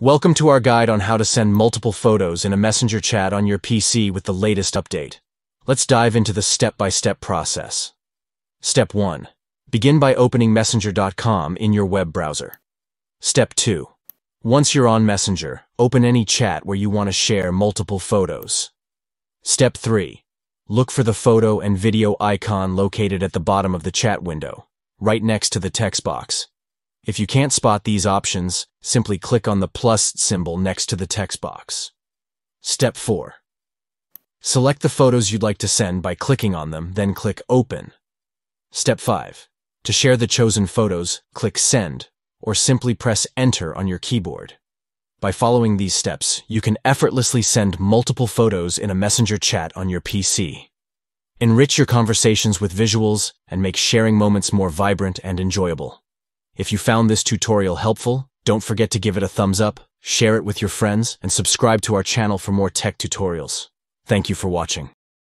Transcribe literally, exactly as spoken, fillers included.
Welcome to our guide on how to send multiple photos in a Messenger chat on your P C with the latest update. Let's dive into the step-by-step process. Step one. Begin by opening messenger dot com in your web browser. Step two. Once you're on Messenger, open any chat where you want to share multiple photos. Step three. Look for the photo and video icon located at the bottom of the chat window, right next to the text box. If you can't spot these options, simply click on the plus symbol next to the text box. Step four. Select the photos you'd like to send by clicking on them, then click Open. Step five. To share the chosen photos, click Send, or simply press Enter on your keyboard. By following these steps, you can effortlessly send multiple photos in a Messenger chat on your P C. Enrich your conversations with visuals and make sharing moments more vibrant and enjoyable. If you found this tutorial helpful, don't forget to give it a thumbs up, share it with your friends, and subscribe to our channel for more tech tutorials. Thank you for watching.